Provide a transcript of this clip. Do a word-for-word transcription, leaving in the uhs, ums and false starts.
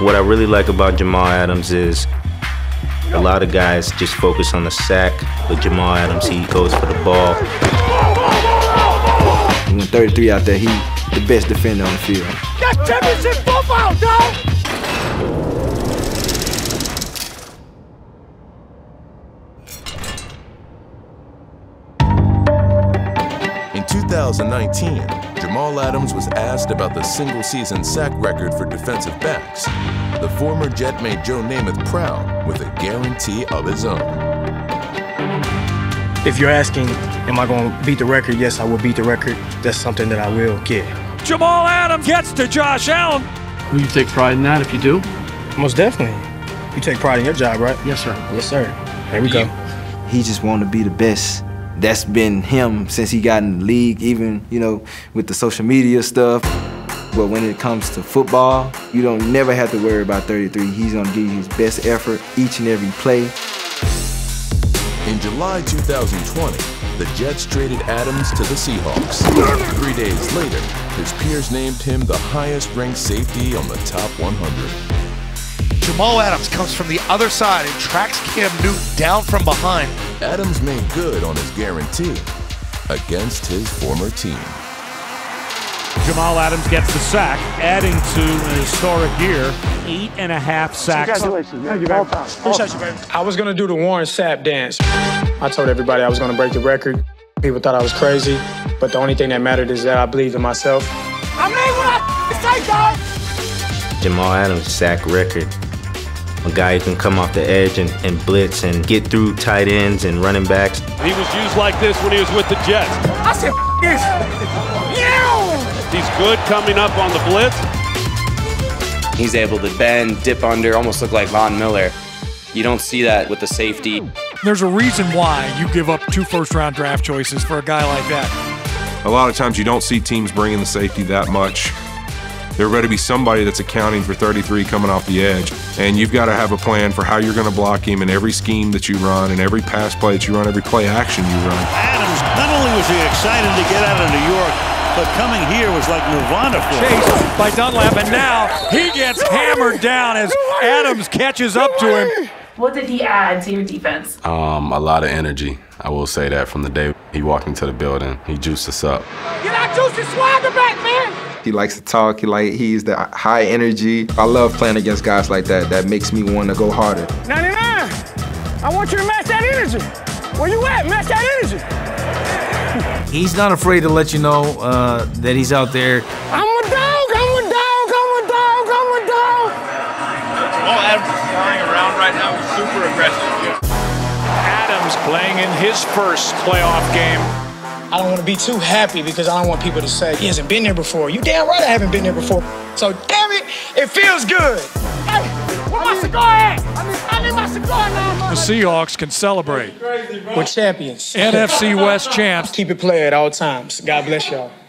What I really like about Jamal Adams is a lot of guys just focus on the sack, but Jamal Adams, he goes for the ball. When thirty-three out there, he the best defender on the field. That's championship football, dog! In two thousand nineteen, Jamal Adams was asked about the single-season sack record for defensive backs. The former Jet made Joe Namath proud with a guarantee of his own. If you're asking, am I going to beat the record? Yes, I will beat the record. That's something that I will get. Jamal Adams gets to Josh Allen. Will you take pride in that if you do? Most definitely. You take pride in your job, right? Yes, sir. Yes, sir. Here we go. He just wanted to be the best. That's been him since he got in the league, even, you know, with the social media stuff. But when it comes to football, you don't never have to worry about thirty-three. He's gonna give you his best effort each and every play. In July two thousand twenty, the Jets traded Adams to the Seahawks. Three days later, his peers named him the highest-ranked safety on the top one hundred. Jamal Adams comes from the other side and tracks Cam Newton down from behind. Adams made good on his guarantee against his former team. Jamal Adams gets the sack, adding to an historic year. Eight and a half sacks. Congratulations. Thank you, baby. All time. Appreciate you, baby. I was going to do the Warren Sapp dance. I told everybody I was going to break the record. People thought I was crazy, but the only thing that mattered is that I believed in myself. I mean what I say, dog! Jamal Adams' sack record. A guy who can come off the edge and, and blitz and get through tight ends and running backs. He was used like this when he was with the Jets. I said, F this. Yeah! He's good coming up on the blitz. He's able to bend, dip under, almost look like Von Miller. You don't see that with the safety. There's a reason why you give up two first-round draft choices for a guy like that. A lot of times you don't see teams bringing the safety that much. There better be somebody that's accounting for thirty-three coming off the edge. And you've got to have a plan for how you're going to block him in every scheme that you run, in every pass play that you run, every play action you run. Adams, not only was he excited to get out of New York, but coming here was like Nirvana for him. Chased by Dunlap, and now he gets hammered down as Adams catches up to him. What did he add to your defense? Um, a lot of energy. I will say that from the day he walked into the building, he juiced us up. Get our juicy swagger back, man! He likes to talk, he like, he's the high energy. I love playing against guys like that. That makes me want to go harder. ninety-nine, I want you to match that energy. Where you at? Match that energy. He's not afraid to let you know uh, that he's out there. I'm a dog, I'm a dog, I'm a dog, I'm a dog. Jamal Adams is flying around right now. He's super aggressive. Adams playing in his first playoff game. I don't want to be too happy because I don't want people to say, he hasn't been there before. You damn right I haven't been there before. So damn it, it feels good. Hey, where my cigar at? I need, I need my cigar now. The Seahawks can celebrate. Crazy, we're champions. N F C West champs. Keep it playing at all times. God bless y'all.